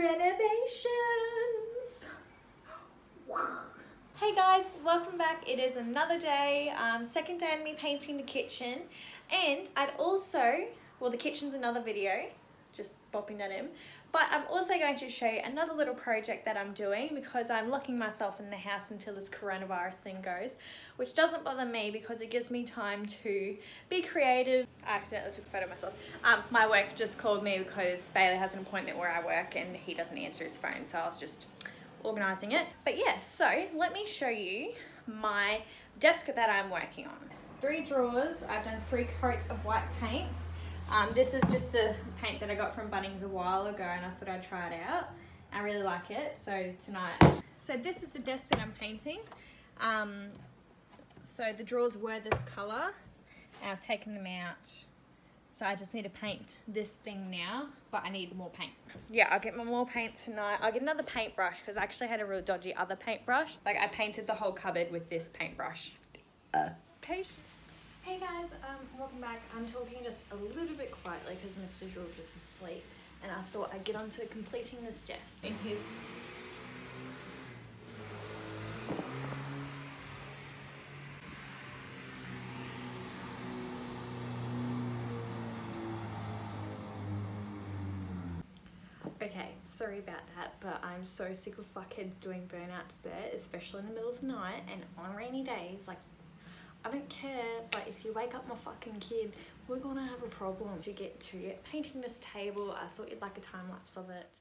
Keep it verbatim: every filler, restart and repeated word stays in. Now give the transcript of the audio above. renovations. Hey guys, welcome back. It is another day, um, second day of me painting the kitchen, and I'd also, well, the kitchen's another video, just bopping that in, but I'm also going to show you another little project that I'm doing because I'm locking myself in the house until this coronavirus thing goes, which doesn't bother me because it gives me time to be creative. I accidentally took a photo of myself. Um, my work just called me because Bailey has an appointment where I work and he doesn't answer his phone, so I was just organising it. But yes, yeah, so let me show you my desk that I'm working on. It's three drawers. I've done three coats of white paint. Um, this is just a paint that I got from Bunnings a while ago and I thought I'd try it out. I really like it, so tonight. So this is the desk that I'm painting. Um, so the drawers were this colour and I've taken them out. So I just need to paint this thing now, but I need more paint. Yeah, I'll get more paint tonight. I'll get another paintbrush because I actually had a real dodgy other paintbrush. Like I painted the whole cupboard with this paintbrush. Uh. Patience. Hey guys, um, welcome back. I'm talking just a little bit quietly because Mister George is asleep and I thought I'd get on to completing this desk in his... Okay, sorry about that, but I'm so sick of fuckheads doing burnouts there, especially in the middle of the night and on rainy days. Like, I don't care, but if you wake up my fucking kid, we're gonna have a problem to get to it. Painting this table, I thought you'd like a time lapse of it.